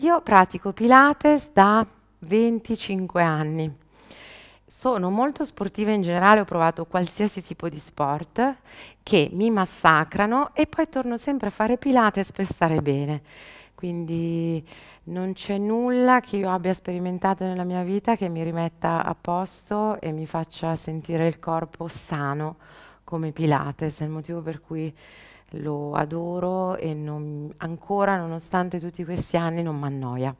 Io pratico Pilates da 25 anni, sono molto sportiva in generale, ho provato qualsiasi tipo di sport che mi massacrano e poi torno sempre a fare Pilates per stare bene, quindi non c'è nulla che io abbia sperimentato nella mia vita che mi rimetta a posto e mi faccia sentire il corpo sano come Pilates, è il motivo per cui lo adoro e ancora, nonostante tutti questi anni, non mi annoia.